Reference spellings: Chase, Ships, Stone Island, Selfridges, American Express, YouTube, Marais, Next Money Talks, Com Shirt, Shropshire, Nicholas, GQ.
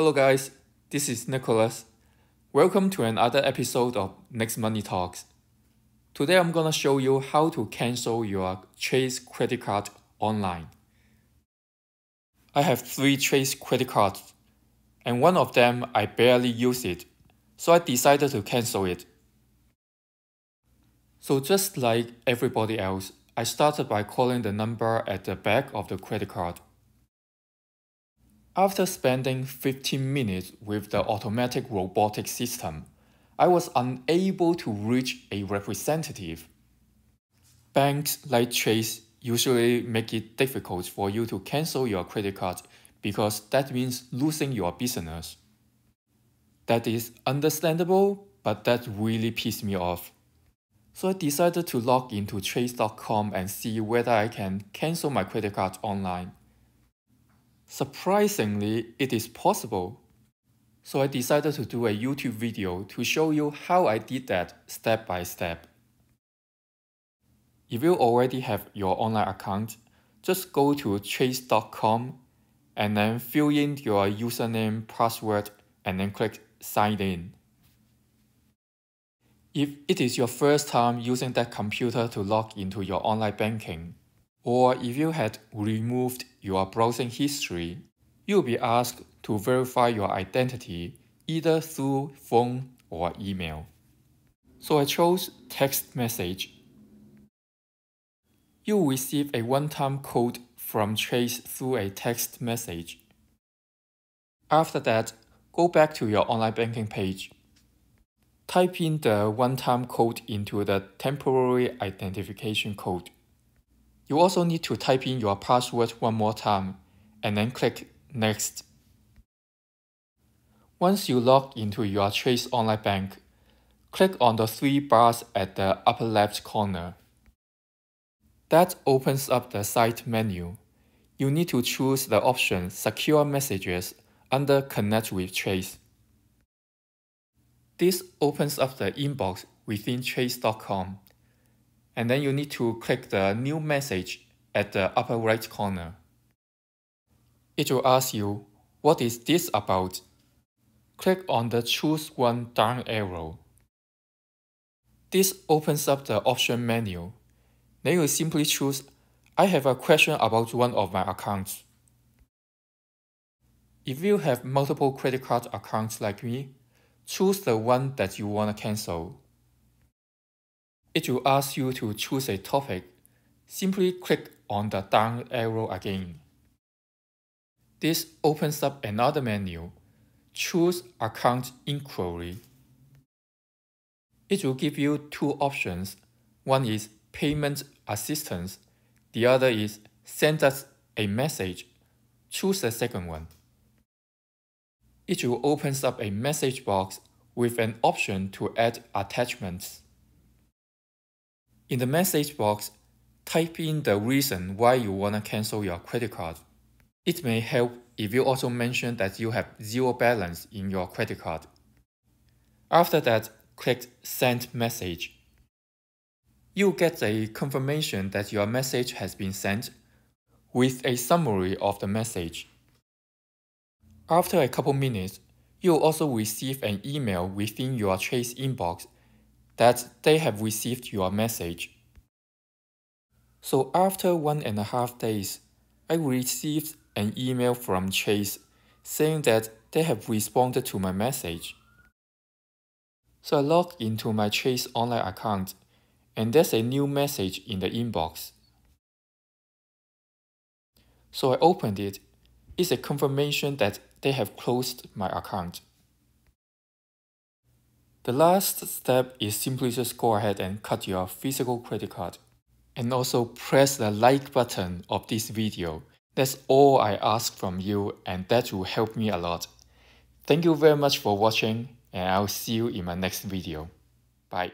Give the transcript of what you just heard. Hello guys, this is Nicholas. Welcome to another episode of Next Money Talks. Today I'm gonna show you how to cancel your Chase credit card online. I have 3 Chase credit cards, and one of them I barely use it, so I decided to cancel it. So just like everybody else, I started by calling the number at the back of the credit card. After spending 15 minutes with the automatic robotic system, I was unable to reach a representative. Banks like Chase usually make it difficult for you to cancel your credit card because that means losing your business. That is understandable, but that really pissed me off. So I decided to log into Chase.com and see whether I can cancel my credit card online. Surprisingly, it is possible. So I decided to do a YouTube video to show you how I did that step by step. If you already have your online account, just go to Chase.com and then fill in your username, password, and then click Sign In. If it is your first time using that computer to log into your online banking, or if you had removed your browsing history, you'll be asked to verify your identity either through phone or email. So I chose text message. You'll receive a one-time code from Chase through a text message. After that, go back to your online banking page. Type in the one-time code into the temporary identification code. You also need to type in your password one more time and then click Next. Once you log into your Chase Online Bank, click on the 3 bars at the upper left corner. That opens up the side menu. You need to choose the option Secure Messages under Connect with Chase. This opens up the inbox within Chase.com. And then you need to click the New Message at the upper right corner. It will ask you, what is this about? Click on the Choose One down arrow. This opens up the option menu. Then you simply choose, I have a question about one of my accounts. If you have multiple credit card accounts like me, choose the one that you want to cancel. It will ask you to choose a topic. Simply click on the down arrow again. This opens up another menu. Choose Account Inquiry. It will give you 2 options. One is Payment Assistance. The other is Send us a message. Choose the second one. It will open up a message box with an option to add attachments. In the message box, type in the reason why you want to cancel your credit card. It may help if you also mention that you have zero balance in your credit card. After that, click Send Message. You'll get a confirmation that your message has been sent with a summary of the message. After a couple minutes, you'll also receive an email within your Chase inbox that they have received your message. So after 1.5 days, I received an email from Chase saying that they have responded to my message. So I logged into my Chase online account and there's a new message in the inbox. So I opened it. It's a confirmation that they have closed my account. The last step is simply just go ahead and cut your physical credit card. And also press the like button of this video. That's all I ask from you and that will help me a lot. Thank you very much for watching and I'll see you in my next video. Bye.